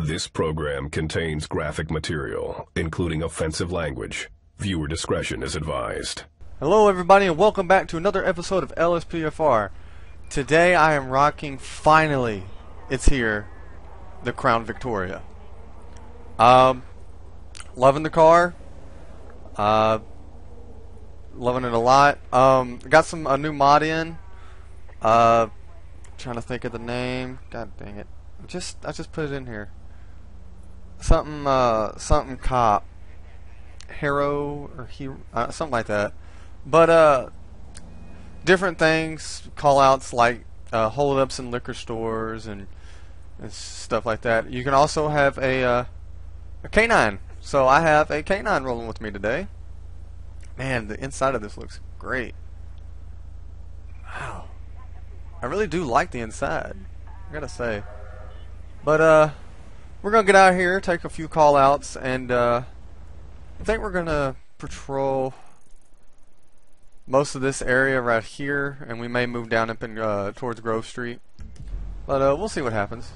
This program contains graphic material, including offensive language. Viewer discretion is advised. Hello everybody and welcome back to another episode of LSPDFR. Today I am rocking, finally, it's here, the Crown Victoria. Loving the car. Loving it a lot. Got a new mod in. Trying to think of the name. God dang it. I just put it in here. Something cop, hero or hero, something like that. But different things, callouts like holdups in liquor stores and stuff like that. You can also have a canine. So I have a canine rolling with me today. Man, the inside of this looks great. Wow, I really do like the inside, I gotta say. But we're gonna get out here, take a few callouts, and I think we're gonna patrol most of this area right here, and we may move down up in towards Grove Street. But we'll see what happens.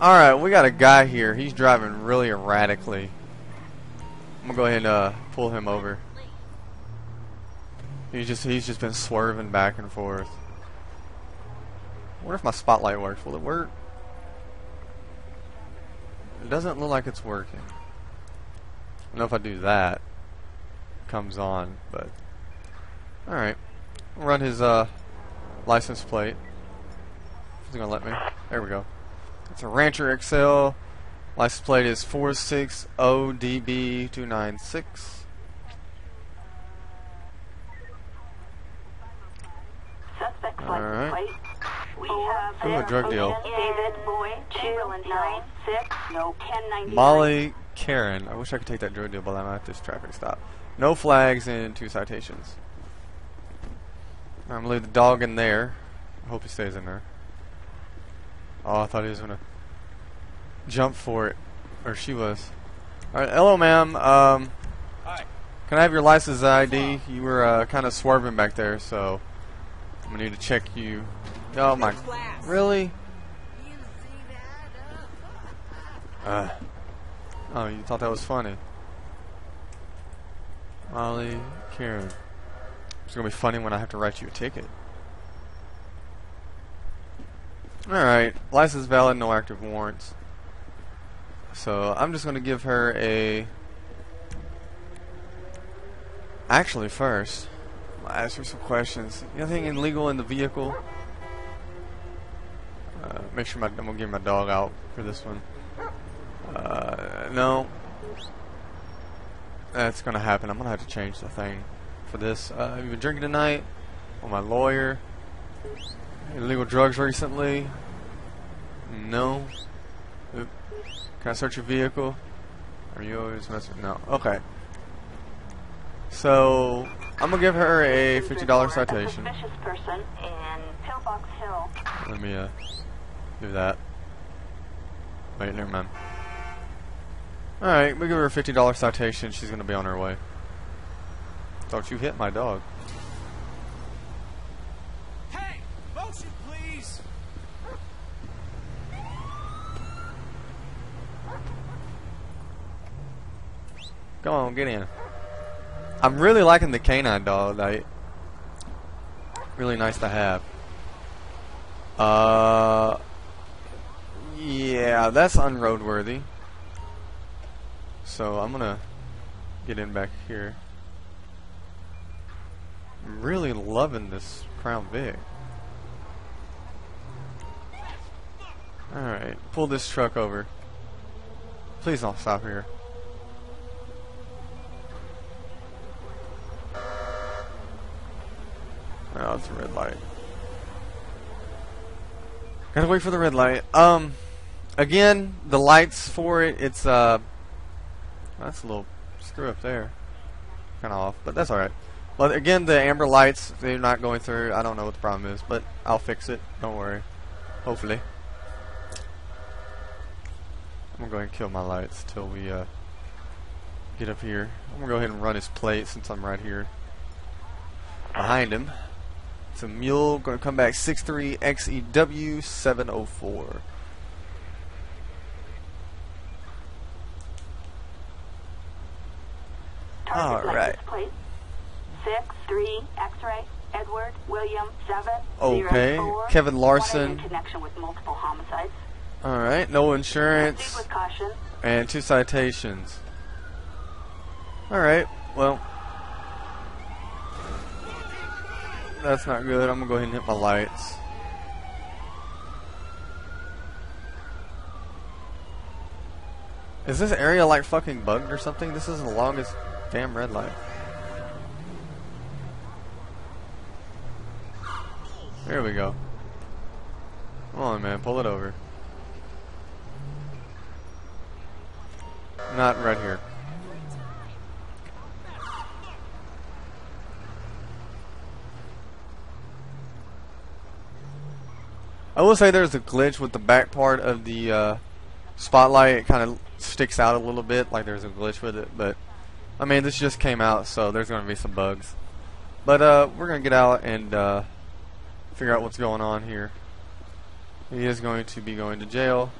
All right, we got a guy here. He's driving really erratically. I'm gonna go ahead and pull him over. He's just been swerving back and forth. I wonder if my spotlight works. Will it work? It doesn't look like it's working. I don't know if I do that, it comes on, but alright. Run his license plate. If he's gonna let me. There we go. It's a Rancher XL. License plate is 460DB296. Alright. Ooh, a drug deal. Molly Karen. I wish I could take that drug deal, but I'm at this traffic stop. No flags and 2 citations. I'm gonna leave the dog in there. I hope he stays in there. Oh, I thought he was gonna jump for it. Or she was. Alright, hello ma'am. Hi. Can I have your license ID? You were kinda swerving back there, so I'm gonna need to check you. Oh my, really? Oh, you thought that was funny. Molly Karen. It's gonna be funny when I have to write you a ticket. Alright, license valid, no active warrants. So I'm just gonna give her a... Actually, first I'll ask her some questions. Anything illegal in the vehicle? Make sure I'm gonna get my dog out for this one. No, that's gonna happen. I'm gonna have to change the thing for this. Have you been drinking tonight? Or my lawyer? Illegal drugs recently? No. Oop. Can I search your vehicle? Are you always messing? No. Okay. So I'm gonna give her a $50 citation. A suspicious person in Pillbox Hill. Let me do that. Wait, never mind. All right, we give her a $50 citation. She's gonna be on her way. Don't you hit my dog? Hey, motion, please. Come on, get in. I'm really liking the canine dog. Like, really nice to have. Yeah, that's unroadworthy. So I'm gonna get in back here. I'm really loving this Crown Vic. All right, pull this truck over. Please don't stop here. Oh, it's a red light. Gotta wait for the red light. Again, the lights for it, it's that's a little screw up there. Kinda off, but that's alright. But again, the amber lights, they're not going through. I don't know what the problem is, but I'll fix it. Don't worry. Hopefully. I'm gonna go ahead and kill my lights till we get up here. I'm gonna go ahead and run his plate since I'm right here. behind him. It's a mule, going to come back 63XEW704. All right. 63 X-ray Edward William 704. Okay. Kevin Larson. Connection with multiple homicides. All right. No insurance. With caution. And 2 citations. All right. Well, that's not good. I'm gonna go ahead and hit my lights. Is this area like fucking bugged or something? This is the longest damn red light. There we go. Come on, man, pull it over. Not right here. I will say there's a glitch with the back part of the spotlight. It kind of sticks out a little bit, like there's a glitch with it, but I mean, this just came out, so there's going to be some bugs. But we're going to get out and figure out what's going on here. He is going to be going to jail,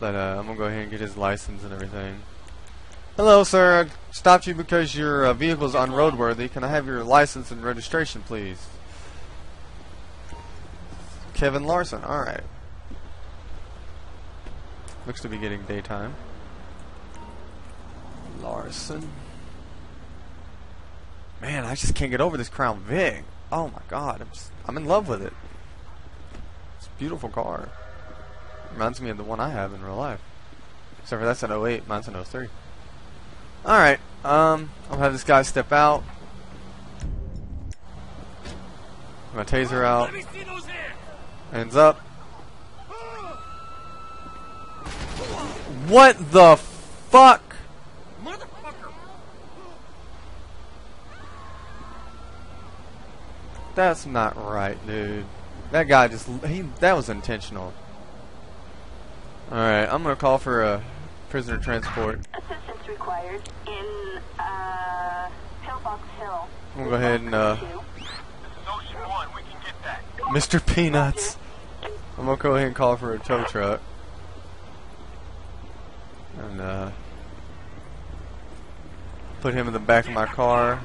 but I'm going to go ahead and get his license and everything. Hello, sir. I stopped you because your vehicle's unroadworthy. Can I have your license and registration, please? Kevin Larson. All right. Looks to be getting daytime. Larson. Man, I just can't get over this Crown Vic. Oh my God, I'm in love with it. It's a beautiful car. Reminds me of the one I have in real life. Except for that's an 08, mine's an 03. Alright, I'll have this guy step out. My taser out. Hands up. What the fuck? That's not right, dude. That guy just... that was intentional. Alright, I'm going to call for a prisoner transport. Assistance required in Pillbox Hill. I'm going to go ahead and... Mr. Peanuts. I'm going to go ahead and call for a tow truck. And put him in the back of my car.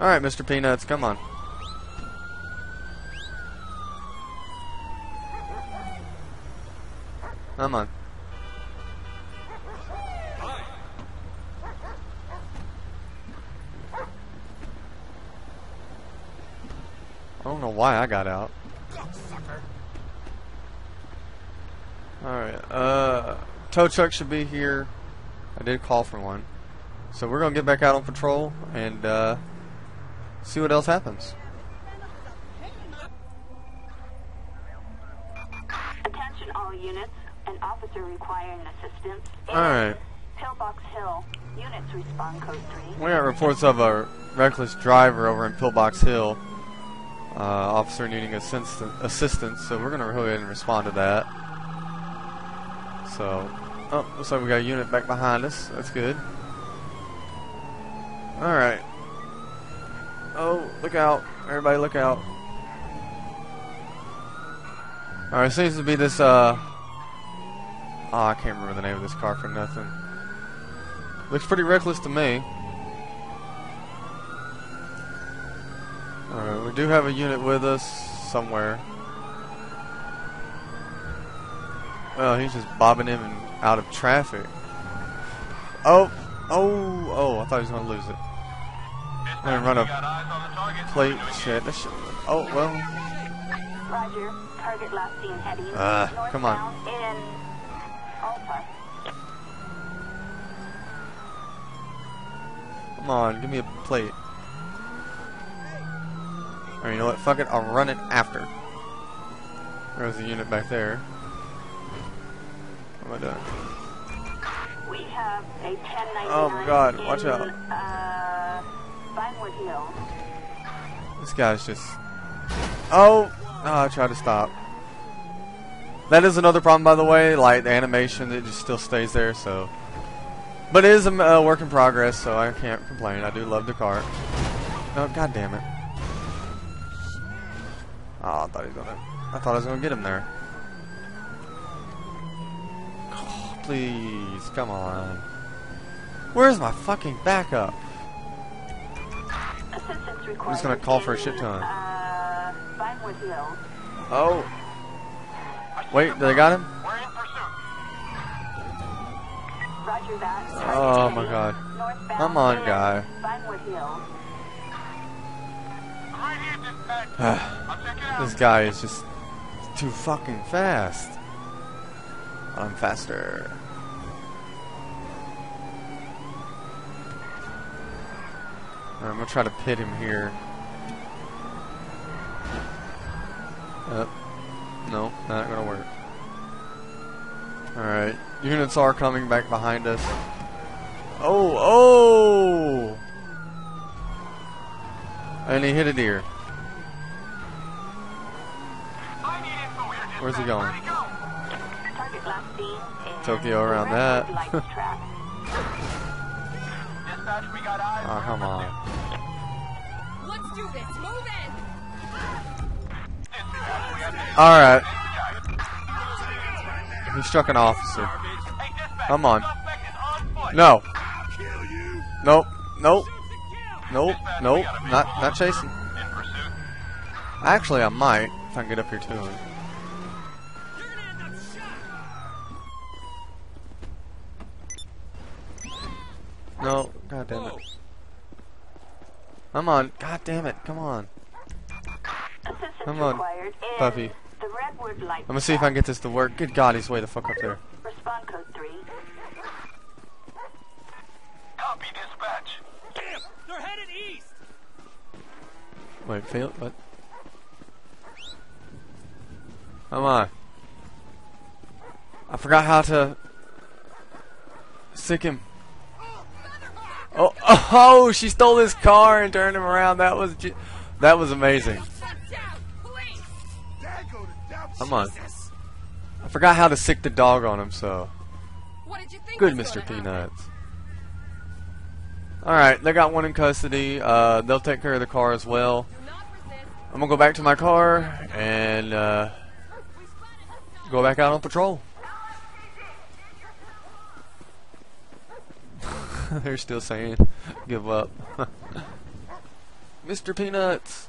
Alright, Mr. Peanuts, come on. Come on. I don't know why I got out. Alright, tow truck should be here. I did call for one. So we're gonna get back out on patrol and see what else happens. Attention all units. An officer requiring assistance. Alright. Pillbox Hill. Units respond code 3. We got reports of a reckless driver over in Pillbox Hill. Officer needing assistance, so we're going to go ahead and respond to that. So, oh, looks like we got a unit back behind us. That's good. Alright. Oh, look out. Everybody look out. Alright, seems to be this, I can't remember the name of this car for nothing. Looks pretty reckless to me. Alright, we do have a unit with us somewhere. Well, he's just bobbing in and out of traffic. Oh, I thought he was going to lose it. I'm gonna run a plate shit. That shit. Oh, well. Roger. Target last seen heading. Come on. Come on, give me a plate. Alright, you know what? Fuck it, I'll run it after. There was a unit back there. What am I doing? We have a 1099. Oh, God, watch out. Vinewood Hill. This guy's just... I tried to stop. That is another problem, by the way. Like, the animation, it just still stays there, so... But it is a work in progress, so I can't complain. I do love the car. Oh, God damn it. Oh, I thought I was gonna get him there. Oh, please, come on. Where's my fucking backup? I'm just gonna call for a shit ton. Oh. Wait, did I got him? Oh my god. Come on, guy. This guy is just too fucking fast. I'm faster. Alright, I'm gonna try to pit him here. No, not gonna work. Alright, units are coming back behind us. Oh! And he hit a deer. Where's he going? Tokyo around that. Oh, come on. Let's do this. Move in. Alright. He struck an officer. Come on. No. Nope. Nope. Nope. Nope. Not chasing. Actually, I might if I can get up here too. No. God damn it. Come on. God damn it. Come on. Come on, puppy. I'm gonna see if I can get this to work. Good God, he's way the fuck up there. Respond code 3. Copy dispatch. Damn, they're headed east. Wait, fail? What? Come on. I forgot how to sick him. Oh, oh! She stole his car and turned him around. That was amazing. Come on. I forgot how to sick the dog on him, so. What did you think? Good Mr. Peanuts. Alright, they got one in custody. They'll take care of the car as well. I'm gonna go back to my car and go back out on patrol. They're still saying give up. Mr. Peanuts.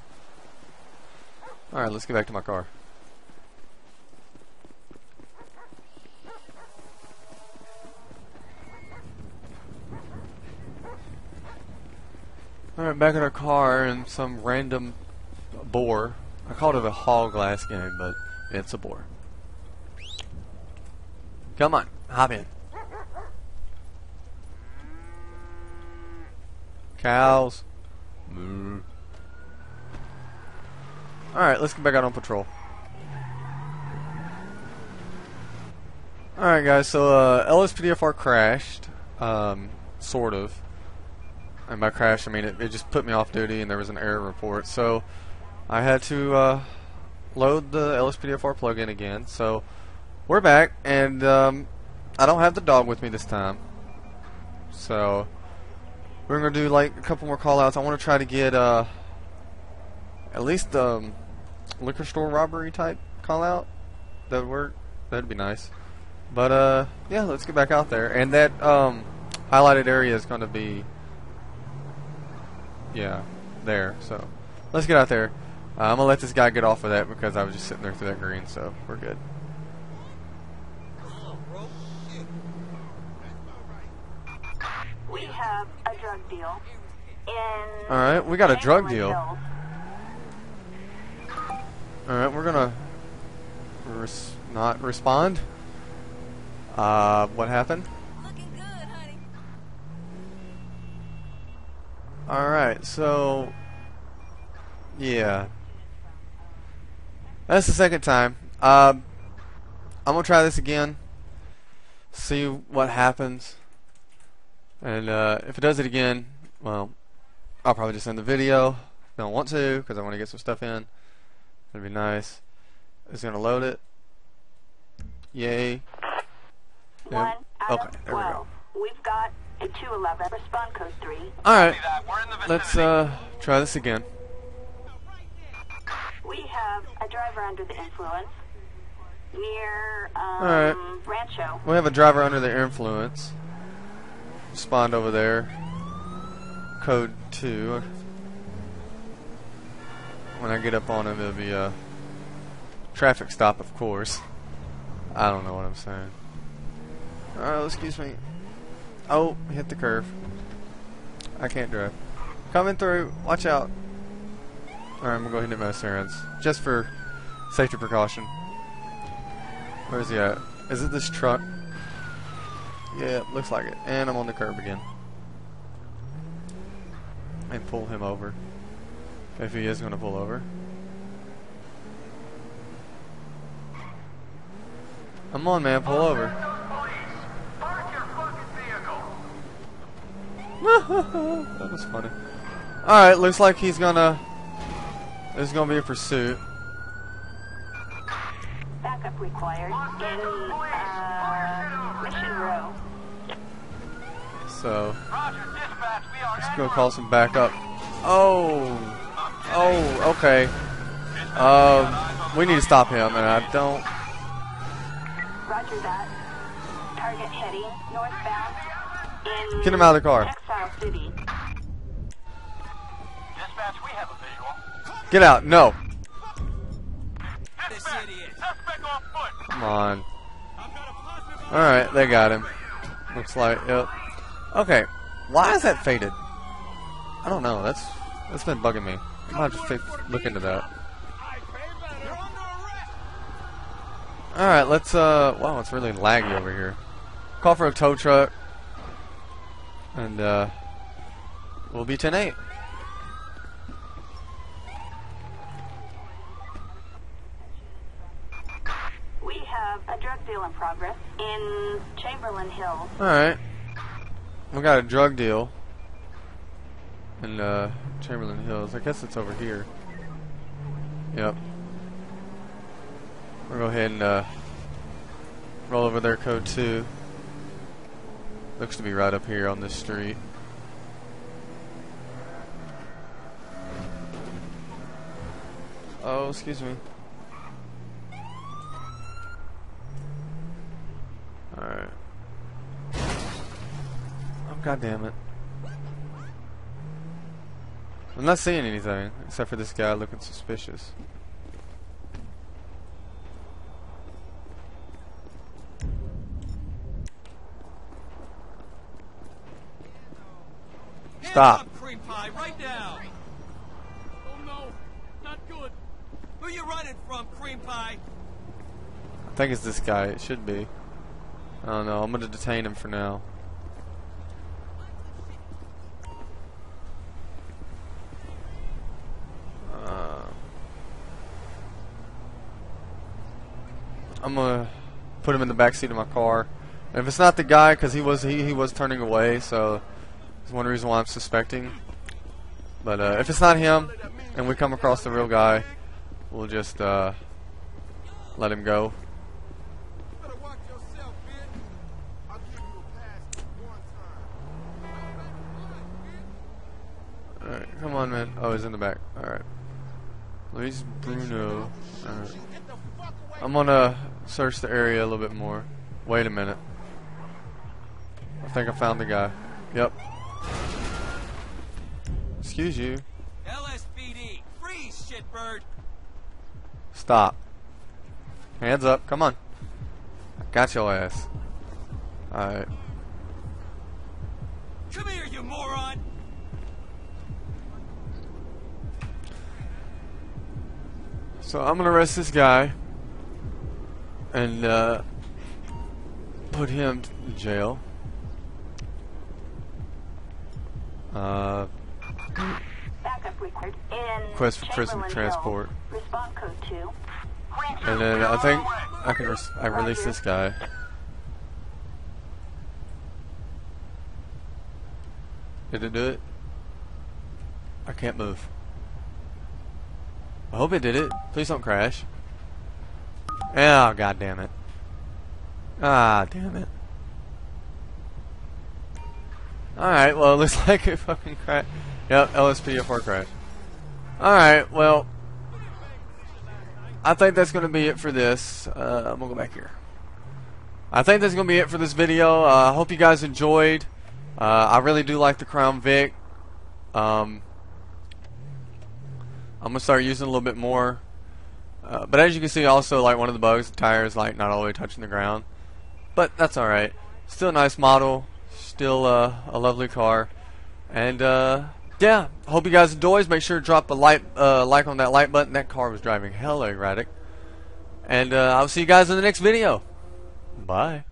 Alright, let's get back to my car. Alright, back in our car and some random boar. I called it a hall glass game, but it's a boar. Come on, hop in. Cows. Mm. Alright, let's get back out on patrol. Alright guys, so LSPDFR crashed. Sort of. And by crash, I mean it just put me off duty and there was an error report. So I had to load the LSPDFR plugin again. So we're back, and I don't have the dog with me this time. So we're going to do like a couple more callouts. I want to try to get at least liquor store robbery type callout. That would work. That'd be nice. But yeah, let's get back out there. And that highlighted area is going to be... yeah, there. So let's get out there. I'm gonna let this guy get off of that because I was just sitting there through that green, so we're good. We have a drug deal. All right, we got a drug deal. All right, we're gonna not respond. What happened? Alright, so yeah, that's the second time. I'm gonna try this again, see what happens, and if it does it again, well, I'll probably just end the video. Don't want to because I want to get some stuff in. That'd be nice. It's gonna load it. Yay. Yep. Okay, there we go. We've got to 211. Respond code 3. Alright, let's try this again. We have a driver under the influence near Rancho. We have a driver under the influence. Respond over there. Code 2. When I get up on him, it'll be a traffic stop, of course. I don't know what I'm saying. Oh, excuse me. Oh, hit the curve. I can't drive. Coming through. Watch out. Alright, I'm going to go ahead and hit my sirens. Just for safety precaution. Where is he at? Is it this truck? Yeah, looks like it. And I'm on the curb again. And pull him over. If he is going to pull over. Come on, man, pull over. Park your fucking vehicle. That was funny. Alright, looks like he's gonna... There's gonna be a pursuit. Backup required in Mission Row. So... Let's go call some backup. Oh! Oh, okay. We need to stop him, and I don't... Roger that. Target heading northbound in... Get him out of the car. Exile City. Dispatch, we have a vehicle. Get out, no. Dispatch, suspect on foot. Come on. Alright, they got him. Looks like, yep. Okay, why is that faded? I don't know, that's been bugging me. I'll have to look into that. Alright, let's, wow, it's really laggy over here. Call for a tow truck. And, we'll be 10-8. We have a drug deal in progress in Chamberlain Hill. Alright. We got a drug deal. And, Chamberlain Hills. I guess it's over here. Yep. We'll go ahead and roll over there, code 2. Looks to be right up here on this street. Oh, excuse me. Alright. Oh, goddammit. I'm not seeing anything, except for this guy looking suspicious. Stop! Cream pie, right now! Oh no, not good. Who you running from, cream pie? I think it's this guy. It should be. I don't know. I'm gonna detain him for now. I'm gonna put him in the back seat of my car. And if it's not the guy, because he was turning away, so it's one reason why I'm suspecting. But if it's not him, and we come across the real guy, we'll just let him go. All right, come on, man. Oh, he's in the back. All right, Luis Bruno. All right. I'm gonna search the area a little bit more. Wait a minute. I think I found the guy. Yep. Excuse you. LSPD, freeze, shitbird. Stop. Hands up. Come on. I got your ass. All right. Come here, you moron. So I'm gonna arrest this guy. And put him in jail. Backup required in request for prison transport. Respond code 2. And then I think I can release this guy. Did it do it? I can't move. I hope it did it. Please don't crash. Oh, god damn it. Ah, damn it. Alright, well, it looks like a fucking crash. Yep, LSPDFR crash. Alright, well, I think that's going to be it for this. I'm going to go back here. I think that's going to be it for this video. I hope you guys enjoyed. I really do like the Crown Vic. I'm going to start using it a little bit more. But as you can see, also, like, one of the bugs, the tire is, like, not all the way touching the ground. But that's alright. Still a nice model. Still a lovely car. And, yeah. Hope you guys enjoyed. Make sure to drop a like on that like button. That car was driving hella erratic. And I'll see you guys in the next video. Bye.